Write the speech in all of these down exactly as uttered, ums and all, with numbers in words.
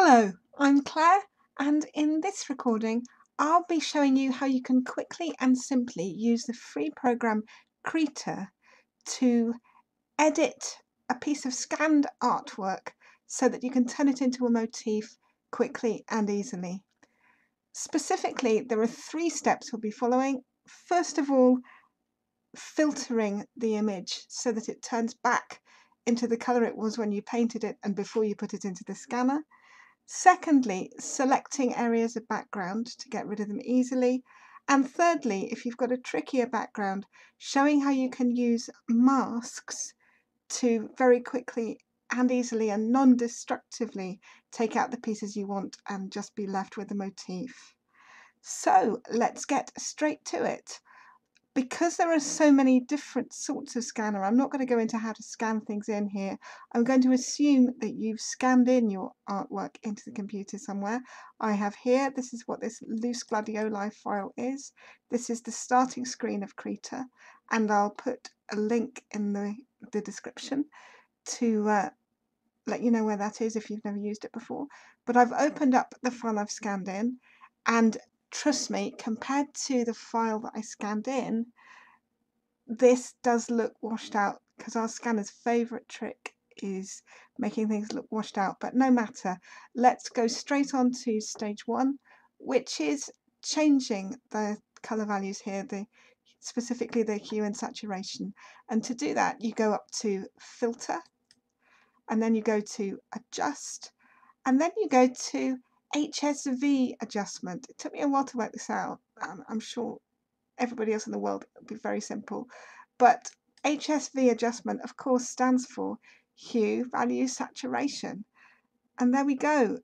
Hello, I'm Claire, and in this recording I'll be showing you how you can quickly and simply use the free program Krita to edit a piece of scanned artwork so that you can turn it into a motif quickly and easily. Specifically, there are three steps we'll be following. First of all, filtering the image so that it turns back into the colour it was when you painted it and before you put it into the scanner. Secondly, selecting areas of background to get rid of them easily. And thirdly, if you've got a trickier background, showing how you can use masks to very quickly and easily and non-destructively take out the pieces you want and just be left with the motif. So let's get straight to it. Because there are so many different sorts of scanner, I'm not going to go into how to scan things in here. I'm going to assume that you've scanned in your artwork into the computer somewhere. I have here, this is what this loose gladioli file is. This is the starting screen of Krita, and I'll put a link in the, the description to uh, let you know where that is if you've never used it before. But I've opened up the file I've scanned in, and trust me, compared to the file that I scanned in, this does look washed out, because our scanner's favourite trick is making things look washed out. But no matter, let's go straight on to stage one, which is changing the colour values here, the specifically the hue and saturation. And to do that, you go up to Filter, and then you go to Adjust, and then you go to H S V adjustment. It took me a while to work this out. Um, I'm sure everybody else in the world will be very simple. But H S V adjustment, of course, stands for hue, value, saturation. And there we go.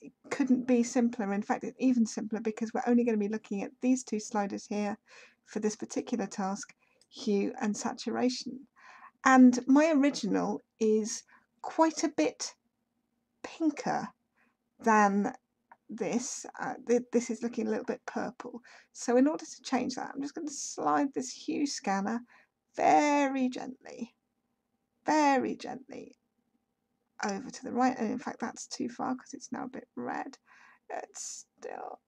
It couldn't be simpler. In fact, it's even simpler, because we're only going to be looking at these two sliders here for this particular task, hue and saturation. And my original is quite a bit pinker than this. Uh, th this is looking a little bit purple. So in order to change that, I'm just going to slide this hue scanner very gently, very gently over to the right. And in fact, that's too far because it's now a bit red. It's still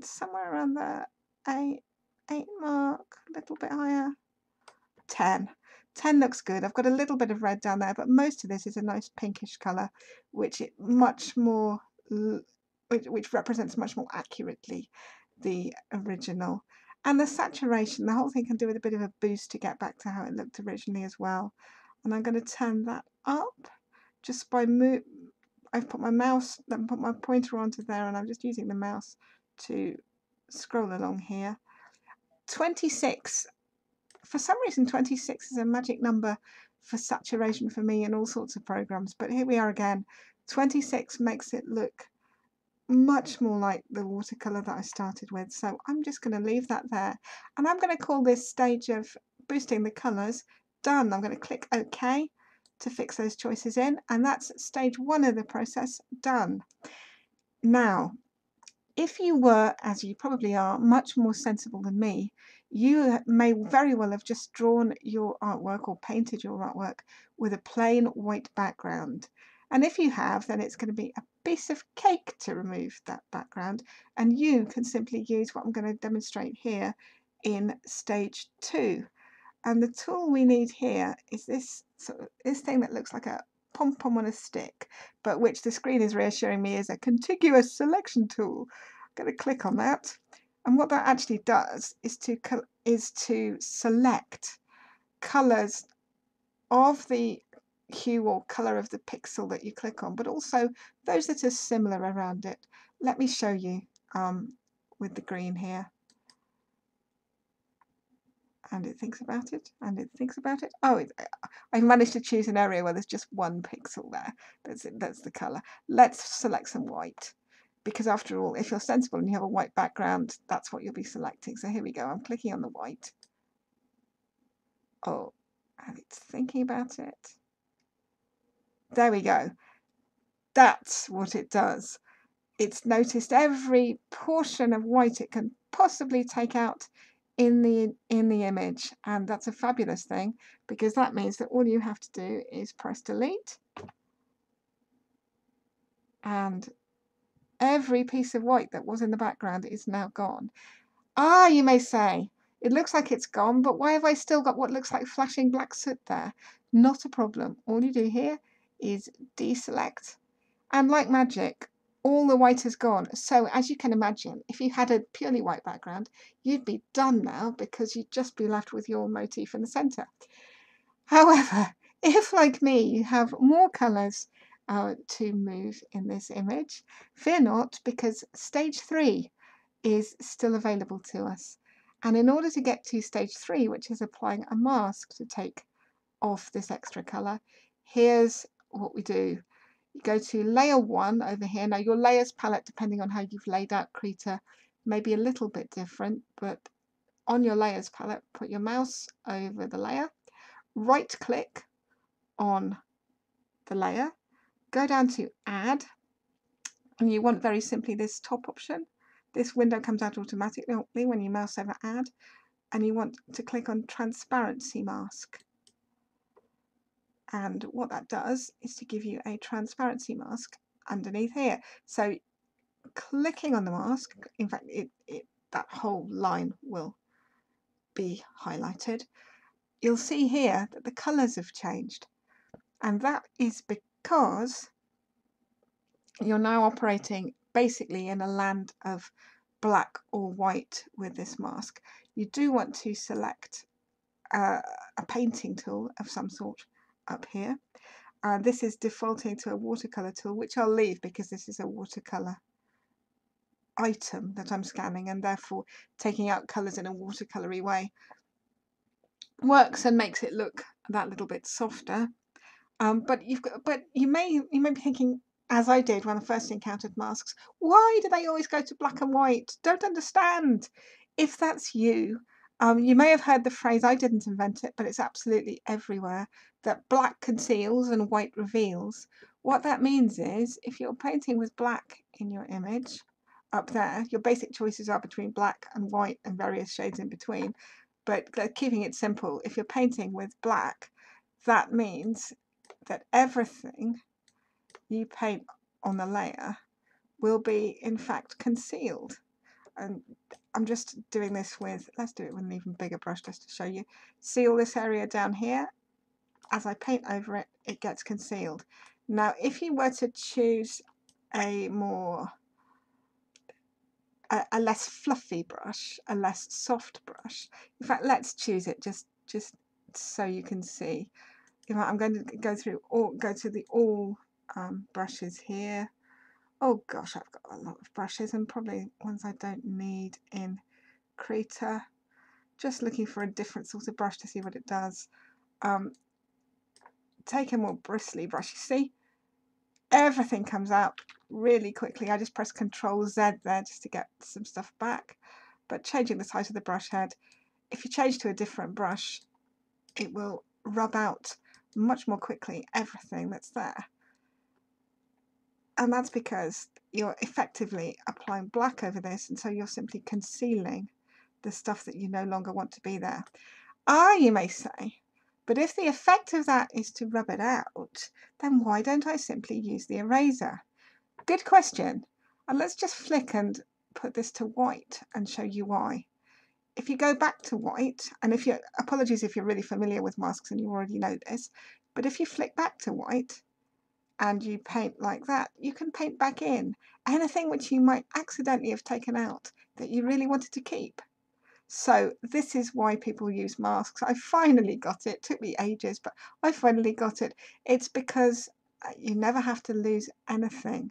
somewhere around the eight, eight mark, a little bit higher. ten. ten looks good. I've got a little bit of red down there, but most of this is a nice pinkish colour, which it much more which represents much more accurately the original. And the saturation, the whole thing can do with a bit of a boost to get back to how it looked originally as well. And I'm going to turn that up just by move. I've put my mouse, then put my pointer onto there, and I'm just using the mouse to scroll along here. twenty-six, for some reason twenty-six is a magic number for saturation for me in all sorts of programs, but here we are again. twenty-six makes it look much more like the watercolour that I started with, so I'm just going to leave that there, and I'm going to call this stage of boosting the colours done. I'm going to click OK to fix those choices in, and that's stage one of the process done. Now, if you were, as you probably are, much more sensible than me, you may very well have just drawn your artwork or painted your artwork with a plain white background. And if you have, then it's going to be a piece of cake to remove that background, and you can simply use what I'm going to demonstrate here in stage two. And the tool we need here is this sort of, this thing that looks like a pom-pom on a stick, but which the screen is reassuring me is a contiguous selection tool. I'm going to click on that, and what that actually does is to is to select colours of the hue or colour of the pixel that you click on, but also those that are similar around it. Let me show you um, with the green here. And it thinks about it, and it thinks about it. Oh, it, I've managed to choose an area where there's just one pixel there. That's it, that's the colour. Let's select some white, because after all, if you're sensible and you have a white background, that's what you'll be selecting. So here we go. I'm clicking on the white. Oh, and it's thinking about it. There we go. That's what it does. It's noticed every portion of white it can possibly take out in the in the image, and that's a fabulous thing, because that means that all you have to do is press delete, and every piece of white that was in the background is now gone. Ah, you may say, it looks like it's gone, but why have I still got what looks like flashing black soot there? Not a problem. All you do here is deselect, and like magic, all the white is gone. So as you can imagine, if you had a purely white background, you'd be done now, because you'd just be left with your motif in the center. However, if like me, you have more colors uh, to move in this image, fear not, because stage three is still available to us. And in order to get to stage three, which is applying a mask to take off this extra color, here's what we do. You go to layer one over here. Now your layers palette, depending on how you've laid out Krita, may be a little bit different, but on your layers palette, put your mouse over the layer, right click on the layer, go down to add, and you want very simply this top option. This window comes out automatically when you mouse over add, and you want to click on transparency mask. And what that does is to give you a transparency mask underneath here. So clicking on the mask, in fact, it, it, that whole line will be highlighted. You'll see here that the colours have changed. And that is because you're now operating basically in a land of black or white with this mask. You do want to select uh, a painting tool of some sort up here. Uh, this is defaulting to a watercolor tool, which I'll leave because this is a watercolor item that I'm scanning, and therefore taking out colors in a watercolory way works and makes it look that little bit softer. Um, but you've got, but you may you may be thinking, as I did when I first encountered masks, why do they always go to black and white? Don't understand. If that's you, um, you may have heard the phrase, I didn't invent it, but it's absolutely everywhere, that black conceals and white reveals. What that means is, if you're painting with black in your image up there, your basic choices are between black and white and various shades in between. But keeping it simple, if you're painting with black, that means that everything you paint on the layer will be in fact concealed. And I'm just doing this with, let's do it with an even bigger brush just to show you. See all this area down here? As I paint over it, it gets concealed. Now if you were to choose a more, a, a less fluffy brush, a less soft brush, in fact let's choose it just, just so you can see. In fact, I'm going to go through, all, go to the all Um, brushes here. Oh gosh, I've got a lot of brushes and probably ones I don't need in Krita. Just looking for a different sort of brush to see what it does. Um, take a more bristly brush. You see, everything comes out really quickly. I just press Control Z there just to get some stuff back. But changing the size of the brush head, if you change to a different brush, it will rub out much more quickly everything that's there. And that's because you're effectively applying black over this, and so you're simply concealing the stuff that you no longer want to be there. Ah, you may say, but if the effect of that is to rub it out, then why don't I simply use the eraser? Good question. And let's just flick and put this to white and show you why. If you go back to white, and if you're, apologies if you're really familiar with masks and you already know this, but if you flick back to white, and you paint like that, you can paint back in anything which you might accidentally have taken out that you really wanted to keep. So this is why people use masks. I finally got it. It took me ages, but I finally got it. It's because you never have to lose anything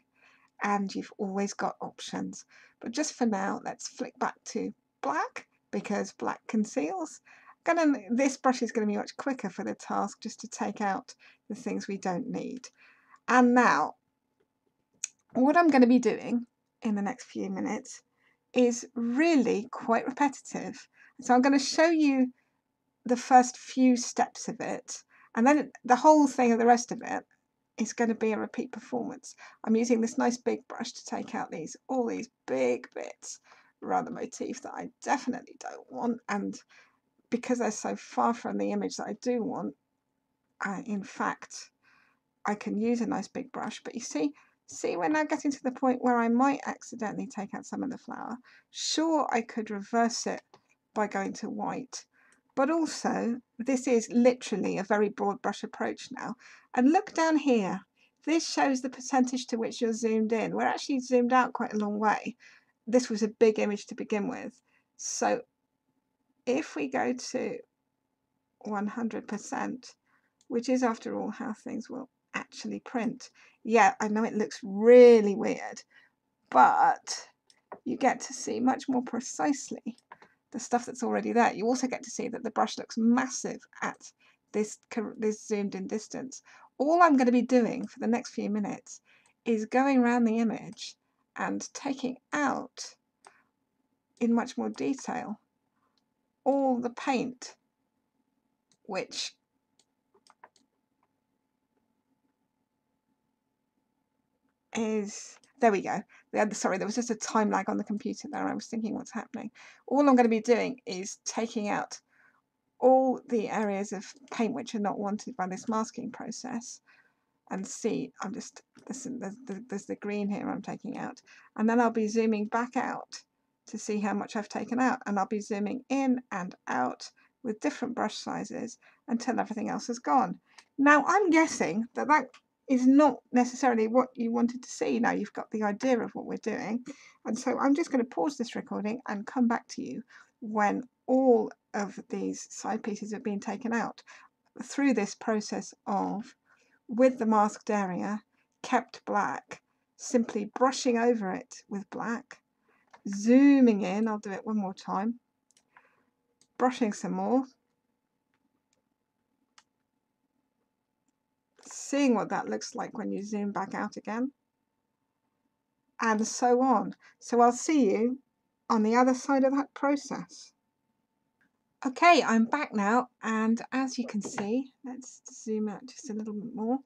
and you've always got options. But just for now, let's flick back to black because black conceals. Gonna, this brush is going to be much quicker for the task, just to take out the things we don't need. And now, what I'm going to be doing in the next few minutes is really quite repetitive. So I'm going to show you the first few steps of it, and then the whole thing of the rest of it is going to be a repeat performance. I'm using this nice big brush to take out these, all these big bits around the motif that I definitely don't want, and because they're so far from the image that I do want, I, in fact, I can use a nice big brush, but you see See, we're now getting to the point where I might accidentally take out some of the flower. Sure, I could reverse it by going to white, but also this is literally a very broad brush approach now. And look down here. This shows the percentage to which you're zoomed in. We're actually zoomed out quite a long way. This was a big image to begin with. So if we go to one hundred percent, which is after all how things will actually print. Yeah, I know it looks really weird, but you get to see much more precisely the stuff that's already there. You also get to see that the brush looks massive at this, this zoomed in distance. All I'm going to be doing for the next few minutes is going around the image and taking out in much more detail all the paint which is, there we go. The other, sorry, there was just a time lag on the computer there. I was thinking what's happening. All I'm going to be doing is taking out all the areas of paint which are not wanted by this masking process. And see, I'm just, there's the, there's the green here I'm taking out. And then I'll be zooming back out to see how much I've taken out. And I'll be zooming in and out with different brush sizes until everything else is gone. Now, I'm guessing that that is not necessarily what you wanted to see. Now you've got the idea of what we're doing. And so I'm just going to pause this recording and come back to you when all of these side pieces have been taken out through this process of, with the masked area kept black, simply brushing over it with black, zooming in, I'll do it one more time, brushing some more, seeing what that looks like when you zoom back out again, and so on. So I'll see you on the other side of that process. Okay, I'm back now, and as you can see, let's zoom out just a little bit more,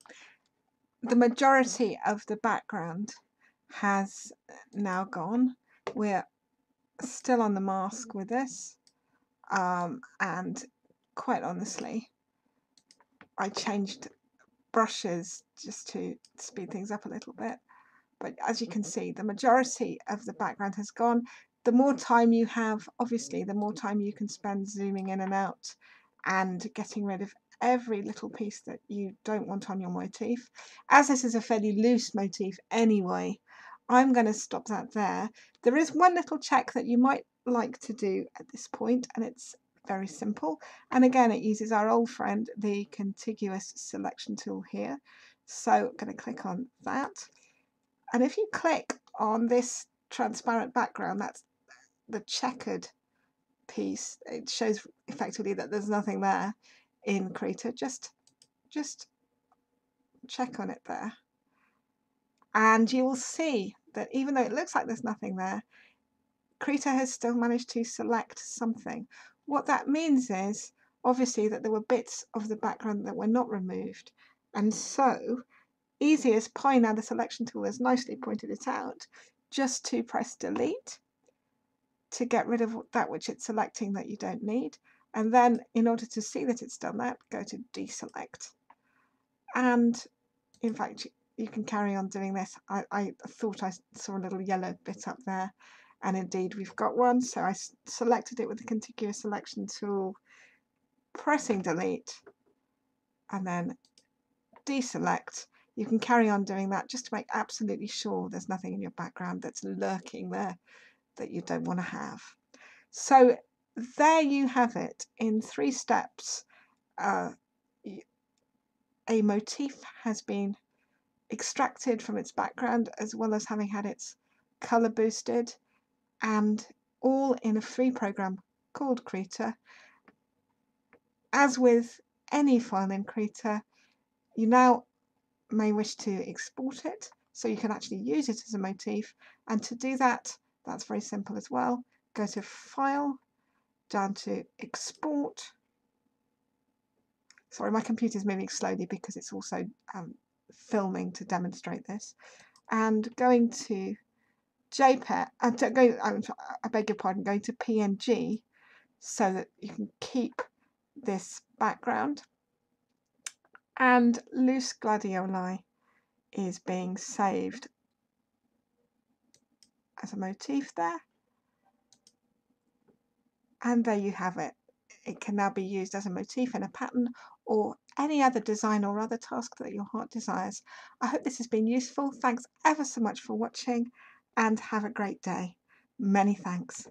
the majority of the background has now gone. We're still on the mask with this, um, and quite honestly, I changed brushes just to speed things up a little bit, but as you can see, the majority of the background has gone. The more time you have, obviously, the more time you can spend zooming in and out and getting rid of every little piece that you don't want on your motif. As this is a fairly loose motif anyway, I'm going to stop that there. There is one little check that you might like to do at this point, and it's very simple, and again it uses our old friend the contiguous selection tool here. So I'm going to click on that, and if you click on this transparent background, that's the checkered piece, it shows effectively that there's nothing there in Krita. Just just check on it there, and you will see that even though it looks like there's nothing there, Krita has still managed to select something. What that means is obviously that there were bits of the background that were not removed, and so easy as pie, now the selection tool has nicely pointed it out, just to press delete to get rid of that which it's selecting that you don't need, and then in order to see that it's done that, go to deselect. And in fact you can carry on doing this. I, I thought I saw a little yellow bit up there, and indeed we've got one, so I selected it with the contiguous selection tool, pressing delete and then deselect. You can carry on doing that just to make absolutely sure there's nothing in your background that's lurking there that you don't want to have. So there you have it in three steps. Uh, a motif has been extracted from its background as well as having had its colour boosted, and all in a free program called Krita. As with any file in Krita, you now may wish to export it so you can actually use it as a motif, and to do that, that's very simple as well. Go to File, down to Export. Sorry, my computer's moving slowly because it's also um, filming to demonstrate this, and going to JPEG, uh, go, I beg your pardon, going to P N G so that you can keep this background, and loose gladioli is being saved as a motif there. And there you have it. It can now be used as a motif in a pattern or any other design or other task that your heart desires. I hope this has been useful. Thanks ever so much for watching, and have a great day. Many thanks.